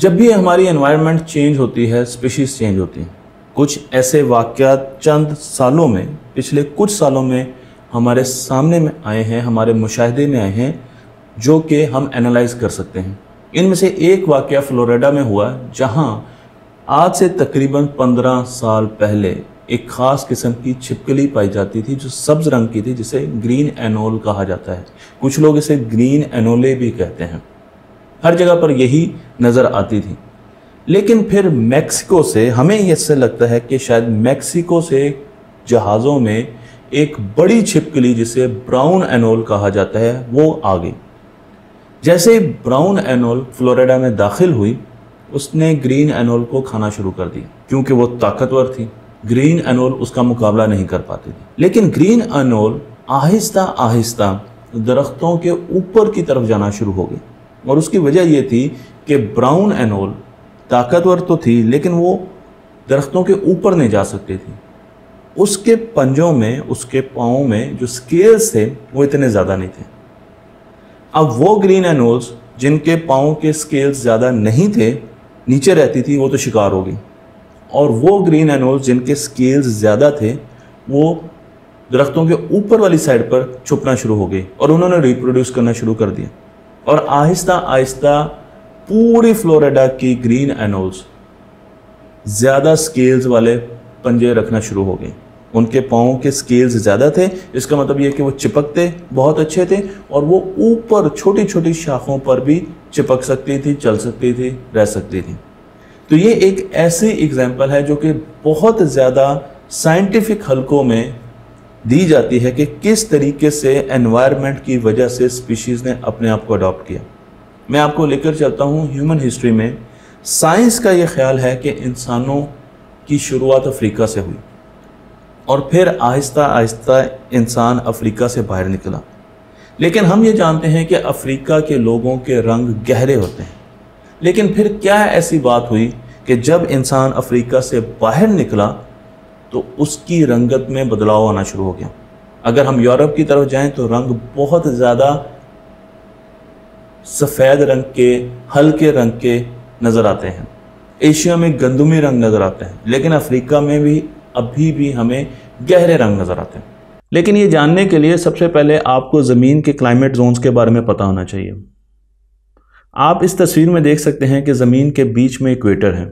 जब भी हमारी एनवायरनमेंट चेंज होती है, स्पीशीज़ चेंज होती है। कुछ ऐसे वाक़यात चंद सालों में, पिछले कुछ सालों में हमारे सामने में आए हैं, हमारे मुशाहदे में आए हैं, जो कि हम एनालाइज कर सकते हैं। इनमें से एक वाक़या फ्लोरिडा में हुआ, जहां आज से तकरीबन 15 साल पहले एक ख़ास किस्म की छिपकली पाई जाती थी जो सब्ज़ रंग की थी, जिसे ग्रीन एनोल कहा जाता है। कुछ लोग इसे ग्रीन एनोले भी कहते हैं। हर जगह पर यही नज़र आती थी। लेकिन फिर मैक्सिको से, हमें इससे लगता है कि शायद मैक्सिको से जहाज़ों में एक बड़ी छिपकली, जिसे ब्राउन एनोल कहा जाता है, वो आ गई। जैसे ब्राउन एनोल फ्लोरिडा में दाखिल हुई, उसने ग्रीन एनोल को खाना शुरू कर दिया, क्योंकि वो ताकतवर थी। ग्रीन एनोल उसका मुकाबला नहीं कर पाती थी। लेकिन ग्रीन एनोल आहिस्ता आहिस्ता दरख्तों के ऊपर की तरफ जाना शुरू हो गई, और उसकी वजह ये थी कि ब्राउन एनोल ताकतवर तो थी, लेकिन वो दरख्तों के ऊपर नहीं जा सकती थी। उसके पंजों में, उसके पाँव में जो स्केल्स थे, वो इतने ज़्यादा नहीं थे। अब वो ग्रीन एनोल्स जिनके पाँव के स्केल्स ज़्यादा नहीं थे, नीचे रहती थी, वो तो शिकार हो गई, और वो ग्रीन एनोल्स जिनके स्केल्स ज़्यादा थे, वो दरख्तों के ऊपर वाली साइड पर छुपना शुरू हो गई, और उन्होंने रिप्रोड्यूस करना शुरू कर दिया। और आहिस्ता आहिस्ता पूरी फ्लोरिडा की ग्रीन एनोल्स ज़्यादा स्केल्स वाले पंजे रखना शुरू हो गए। उनके पाँव के स्केल्स ज़्यादा थे, इसका मतलब यह कि वो चिपकते बहुत अच्छे थे, और वो ऊपर छोटी छोटी शाखों पर भी चिपक सकती थी, चल सकती थी, रह सकती थी। तो ये एक ऐसी एग्जाम्पल है जो कि बहुत ज़्यादा साइंटिफिक हलकों में दी जाती है कि किस तरीके से एनवायरनमेंट की वजह से स्पीशीज़ ने अपने आप को अडॉप्ट किया। मैं आपको लेकर चलता हूँ ह्यूमन हिस्ट्री में। साइंस का ये ख्याल है कि इंसानों की शुरुआत अफ्रीका से हुई, और फिर आहिस्ता आहिस्ता इंसान अफ्रीका से बाहर निकला। लेकिन हम ये जानते हैं कि अफ्रीका के लोगों के रंग गहरे होते हैं। लेकिन फिर क्या ऐसी बात हुई कि जब इंसान अफ्रीका से बाहर निकला तो उसकी रंगत में बदलाव आना शुरू हो गया। अगर हम यूरोप की तरफ जाएं तो रंग बहुत ज़्यादा सफ़ेद रंग के, हल्के रंग के नज़र आते हैं। एशिया में गंदुमी रंग नज़र आते हैं, लेकिन अफ्रीका में भी अभी भी हमें गहरे रंग नज़र आते हैं। लेकिन ये जानने के लिए सबसे पहले आपको ज़मीन के क्लाइमेट जोन्स के बारे में पता होना चाहिए। आप इस तस्वीर में देख सकते हैं कि ज़मीन के बीच में इक्वेटर है,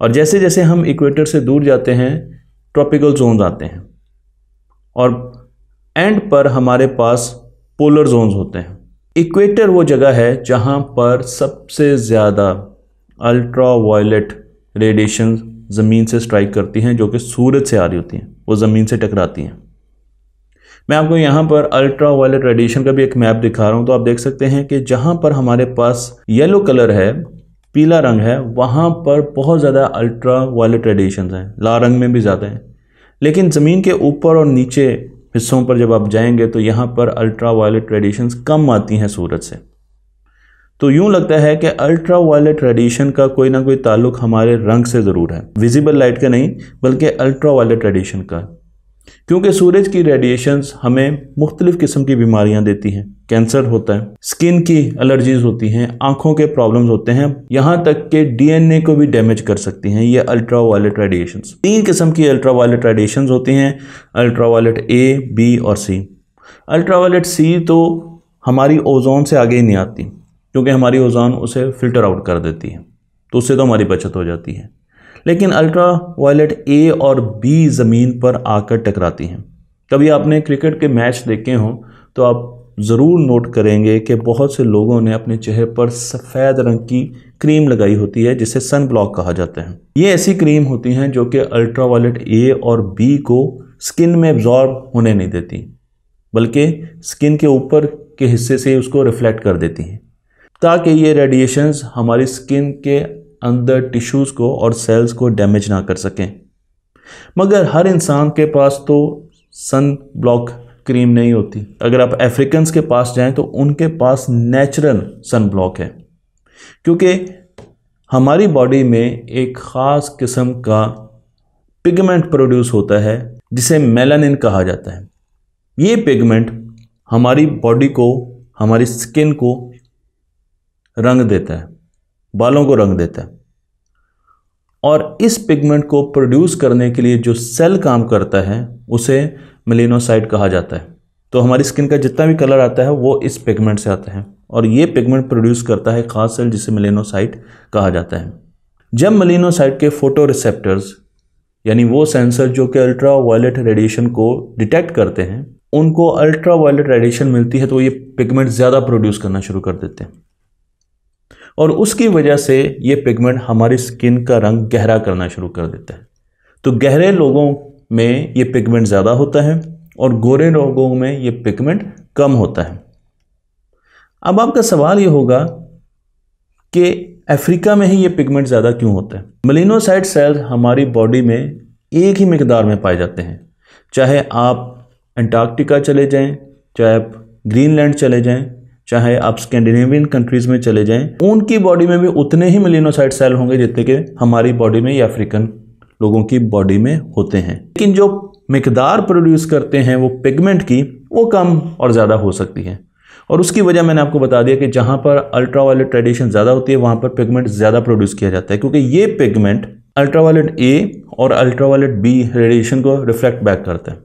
और जैसे जैसे हम इक्वेटर से दूर जाते हैं, ट्रॉपिकल जोन्स आते हैं, और एंड पर हमारे पास पोलर जोन्स होते हैं। इक्वेटर वो जगह है जहाँ पर सबसे ज़्यादा अल्ट्रावायलेट रेडिएशन ज़मीन से स्ट्राइक करती हैं, जो कि सूरज से आ रही होती हैं, वो ज़मीन से टकराती हैं। मैं आपको यहाँ पर अल्ट्रावायलेट रेडिएशन का भी एक मैप दिखा रहा हूँ। तो आप देख सकते हैं कि जहाँ पर हमारे पास येलो कलर है, पीला रंग है, वहाँ पर बहुत ज़्यादा अल्ट्रावायलेट रेडिएशन हैं, लाल रंग में भी ज़्यादा हैं। लेकिन ज़मीन के ऊपर और नीचे हिस्सों पर जब आप जाएंगे तो यहाँ पर अल्ट्रावायलेट रेडिएशन कम आती हैं सूरज से। तो यूँ लगता है कि अल्ट्रावायलेट रेडिएशन का कोई ना कोई ताल्लुक हमारे रंग से ज़रूर है, विजिबल लाइट का नहीं, बल्कि अल्ट्रावायलेट रेडिएशन का, क्योंकि सूरज की रेडिएशंस हमें मुख्तलिफ़ किस्म की बीमारियां देती हैं। कैंसर होता है, स्किन की एलर्जीज़ होती हैं, आँखों के प्रॉब्लम्स होते हैं, यहाँ तक कि DNA को भी डैमेज कर सकती हैं ये अल्ट्रावायलेट रेडिएशंस। 3 किस्म की अल्ट्रावायलेट रेडिएशंस होती हैं, अल्ट्रावायलेट A, B और C। अल्ट्रावायलेट C तो हमारी ओजोन से आगे ही नहीं आती, क्योंकि हमारी ओजोन उसे फ़िल्टर आउट कर देती है, तो उससे तो हमारी बचत हो जाती है। लेकिन अल्ट्रावायलेट ए और बी ज़मीन पर आकर टकराती हैं। कभी आपने क्रिकेट के मैच देखे हों तो आप ज़रूर नोट करेंगे कि बहुत से लोगों ने अपने चेहरे पर सफ़ेद रंग की क्रीम लगाई होती है, जिसे सन ब्लॉक कहा जाता है। ये ऐसी क्रीम होती हैं जो कि अल्ट्रावायलेट ए और बी को स्किन में एब्जॉर्ब होने नहीं देती, बल्कि स्किन के ऊपर के हिस्से से उसको रिफ्लेक्ट कर देती हैं, ताकि ये रेडिएशंस हमारी स्किन के अंदर टिश्यूज़ को और सेल्स को डैमेज ना कर सकें। मगर हर इंसान के पास तो सन ब्लॉक क्रीम नहीं होती। अगर आप अफ्रीकन्स के पास जाएं तो उनके पास नेचुरल सन ब्लॉक है, क्योंकि हमारी बॉडी में एक ख़ास किस्म का पिगमेंट प्रोड्यूस होता है जिसे मेलानिन कहा जाता है। ये पिगमेंट हमारी बॉडी को, हमारी स्किन को रंग देता है, बालों को रंग देता है। और इस पिगमेंट को प्रोड्यूस करने के लिए जो सेल काम करता है उसे मेलेनोसाइट कहा जाता है। तो हमारी स्किन का जितना भी कलर आता है वो इस पिगमेंट से आता है और ये पिगमेंट प्रोड्यूस करता है खास सेल जिसे मेलेनोसाइट कहा जाता है। जब मेलेनोसाइट के फोटो रिसेप्टर्स यानी वो सेंसर जो कि अल्ट्रावायलेट रेडिएशन को डिटेक्ट करते हैं उनको अल्ट्रावायलेट रेडिएशन मिलती है तो ये पिगमेंट ज़्यादा प्रोड्यूस करना शुरू कर देते हैं और उसकी वजह से ये पिगमेंट हमारी स्किन का रंग गहरा करना शुरू कर देता है। तो गहरे लोगों में ये पिगमेंट ज़्यादा होता है और गोरे लोगों में ये पिगमेंट कम होता है। अब आपका सवाल ये होगा कि अफ्रीका में ही ये पिगमेंट ज़्यादा क्यों होते हैं। मेलेनोसाइट सेल हमारी बॉडी में एक ही मिकदार में पाए जाते हैं, चाहे आप अंटार्कटिका चले जाएं, चाहे आप ग्रीनलैंड चले जाएं, चाहे आप स्कैंडिनेवियन कंट्रीज़ में चले जाएं, उनकी बॉडी में भी उतने ही मेलेनोसाइट सेल होंगे जितने के हमारी बॉडी में या अफ्रीकन लोगों की बॉडी में होते हैं। लेकिन जो मिकदार प्रोड्यूस करते हैं वो पिगमेंट की वो कम और ज़्यादा हो सकती है और उसकी वजह मैंने आपको बता दिया कि जहाँ पर अल्ट्रावायलेट रेडिएशन ज़्यादा होती है वहाँ पर पिगमेंट ज़्यादा प्रोड्यूस किया जाता है क्योंकि ये पिगमेंट अल्ट्रावायलेट ए और अल्ट्रावायलेट बी रेडिएशन को रिफ्लेक्ट बैक करता है।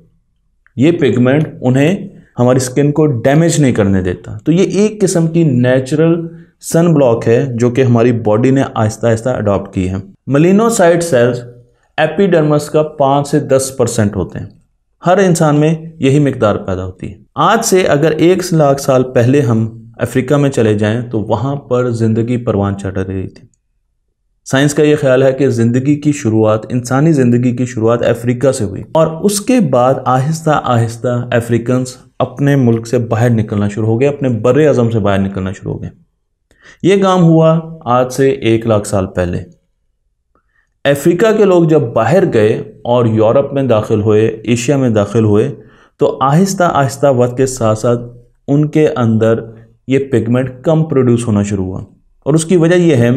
ये पिगमेंट उन्हें हमारी स्किन को डैमेज नहीं करने देता। तो ये एक किस्म की नेचुरल सन ब्लॉक है जो कि हमारी बॉडी ने आहिस्ता आहिस्ता अडॉप्ट की है। मेलेनोसाइट सेल्स एपिडर्मस का 5 से 10% होते हैं। हर इंसान में यही मिकदार पैदा होती है। आज से अगर 1 लाख साल पहले हम अफ्रीका में चले जाएं तो वहाँ पर ज़िंदगी परवान चढ़ रही थी। साइंस का ये ख्याल है कि ज़िंदगी की शुरुआत, इंसानी ज़िंदगी की शुरुआत अफ्रीका से हुई और उसके बाद आहिस्ता आहिस्ता अफ्रीकन्स अपने मुल्क से बाहर निकलना शुरू हो गए, अपने बर्रे अज़म से बाहर निकलना शुरू हो गए। ये काम हुआ आज से 1 लाख साल पहले। अफ्रीका के लोग जब बाहर गए और यूरोप में दाखिल हुए, एशिया में दाखिल हुए, तो आहिस्ता आहिस्ता वक्त के साथ साथ उनके अंदर ये पिगमेंट कम प्रोड्यूस होना शुरू हुआ और उसकी वजह यह है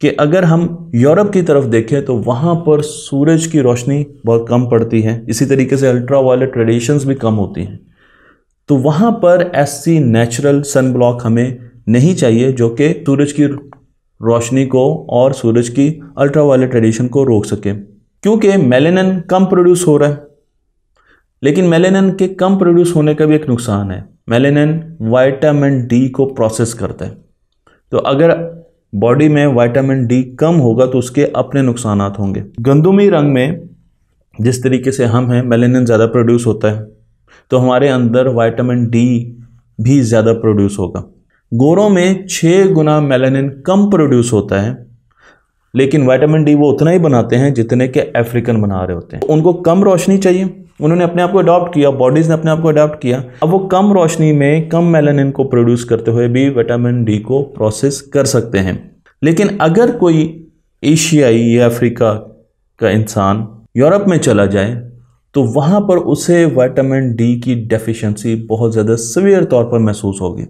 कि अगर हम यूरोप की तरफ देखें तो वहाँ पर सूरज की रोशनी बहुत कम पड़ती है, इसी तरीके से अल्ट्रावायलेट रेडिएशंस भी कम होती हैं। तो वहाँ पर ऐसी नेचुरल सन ब्लॉक हमें नहीं चाहिए जो कि सूरज की रोशनी को और सूरज की अल्ट्रावायलेट रेडिएशन को रोक सके, क्योंकि मेलेनिन कम प्रोड्यूस हो रहा है। लेकिन मेलेनिन के कम प्रोड्यूस होने का भी एक नुकसान है। मेलेनिन विटामिन डी को प्रोसेस करता है, तो अगर बॉडी में विटामिन डी कम होगा तो उसके अपने नुकसान होंगे। गंदुमी रंग में जिस तरीके से हम हैं, मेलेनिन ज़्यादा प्रोड्यूस होता है तो हमारे अंदर विटामिन डी भी ज़्यादा प्रोड्यूस होगा। गोरों में 6 गुना मेलानिन कम प्रोड्यूस होता है लेकिन विटामिन डी वो उतना ही बनाते हैं जितने के अफ्रीकन बना रहे होते हैं। उनको कम रोशनी चाहिए, उन्होंने अपने आप को अडॉप्ट किया, बॉडीज़ ने अपने आप को अडॉप्ट किया। अब वो कम रोशनी में कम मेलानिन को प्रोड्यूस करते हुए भी विटामिन डी को प्रोसेस कर सकते हैं। लेकिन अगर कोई एशियाई या अफ्रीका का इंसान यूरोप में चला जाए तो वहाँ पर उसे विटामिन डी की डेफिशेंसी बहुत ज़्यादा सीवियर तौर पर महसूस होगी।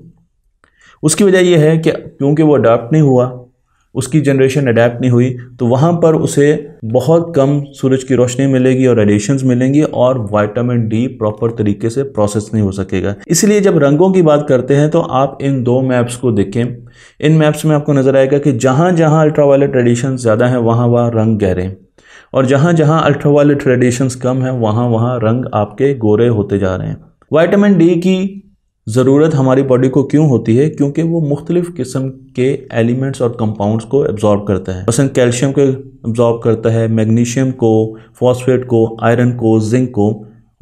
उसकी वजह यह है कि क्योंकि वो अडाप्ट नहीं हुआ, उसकी जनरेशन अडाप्ट नहीं हुई, तो वहाँ पर उसे बहुत कम सूरज की रोशनी मिलेगी और रेडिएशंस मिलेंगी और विटामिन डी प्रॉपर तरीके से प्रोसेस नहीं हो सकेगा। इसलिए जब रंगों की बात करते हैं तो आप इन 2 मैप्स को देखें। इन मैप्स में आपको नज़र आएगा कि जहाँ जहाँ अल्ट्रावायलेट रेडिएशन ज़्यादा है वहाँ वहाँ रंग गहरे हैं और जहाँ जहाँ अल्ट्रावायलेट रेडिएशंस कम है वहाँ वहाँ रंग आपके गोरे होते जा रहे हैं। विटामिन डी की ज़रूरत हमारी बॉडी को क्यों होती है? क्योंकि वो मुख्तलिफ़ किस्म के एलिमेंट्स और कंपाउंड्स को एब्जॉर्ब करता है। मसलन कैल्शियम को एब्जॉर्ब करता है, मैग्नीशियम को, फॉस्फेट को, आयरन को, जिंक को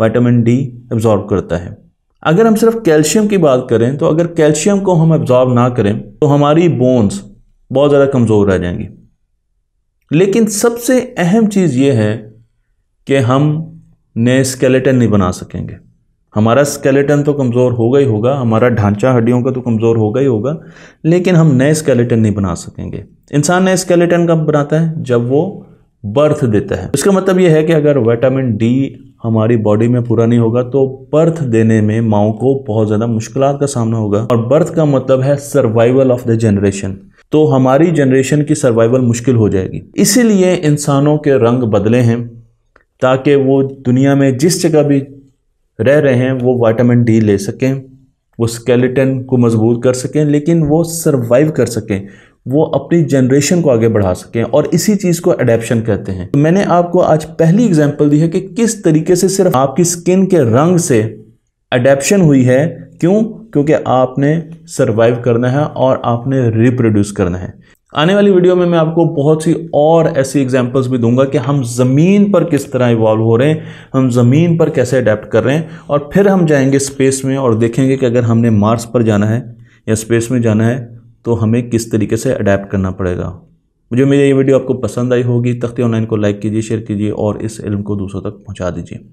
विटामिन डी एब्जॉर्ब करता है। अगर हम सिर्फ कैल्शियम की बात करें तो अगर कैल्शियम को हम एब्जॉर्ब ना करें तो हमारी बोन्स बहुत ज़्यादा कमज़ोर रह जाएंगी। लेकिन सबसे अहम चीज़ ये है कि हम नए स्केलेटन नहीं बना सकेंगे। हमारा स्केलेटन तो कमज़ोर होगा ही होगा, हमारा ढांचा हड्डियों का तो कमज़ोर होगा ही होगा, लेकिन हम नए स्केलेटन नहीं बना सकेंगे। इंसान नए स्केलेटन कब बनाता है? जब वो बर्थ देता है। इसका मतलब यह है कि अगर विटामिन डी हमारी बॉडी में पूरा नहीं होगा तो बर्थ देने में माओ को बहुत ज़्यादा मुश्किलात का सामना होगा और बर्थ का मतलब है सर्वाइवल ऑफ द जनरेशन, तो हमारी जनरेशन की सर्वाइवल मुश्किल हो जाएगी। इसीलिए इंसानों के रंग बदले हैं ताकि वो दुनिया में जिस जगह भी रह रहे हैं वो विटामिन डी ले सकें, वो स्केलेटन को मजबूत कर सकें, लेकिन वो सरवाइव कर सकें, वो अपनी जनरेशन को आगे बढ़ा सकें, और इसी चीज़ को एडेप्शन कहते हैं। तो मैंने आपको आज पहली एग्जांपल दी है कि किस तरीके से सिर्फ आपकी स्किन के रंग से एडेप्शन हुई है। क्यों? क्योंकि आपने सर्वाइव करना है और आपने रिप्रोड्यूस करना है। आने वाली वीडियो में मैं आपको बहुत सी और ऐसी एग्जांपल्स भी दूंगा कि हम ज़मीन पर किस तरह इवॉल्व हो रहे हैं, हम ज़मीन पर कैसे अडेप्ट कर रहे हैं, और फिर हम जाएंगे स्पेस में और देखेंगे कि अगर हमने मार्स पर जाना है या स्पेस में जाना है तो हमें किस तरीके से अडेप्ट करना पड़ेगा। मुझे मेरी ये वीडियो आपको पसंद आई होगी। तख्ती ऑनलाइन को लाइक कीजिए, शेयर कीजिए और इस इल्म को दूसरों तक पहुँचा दीजिए।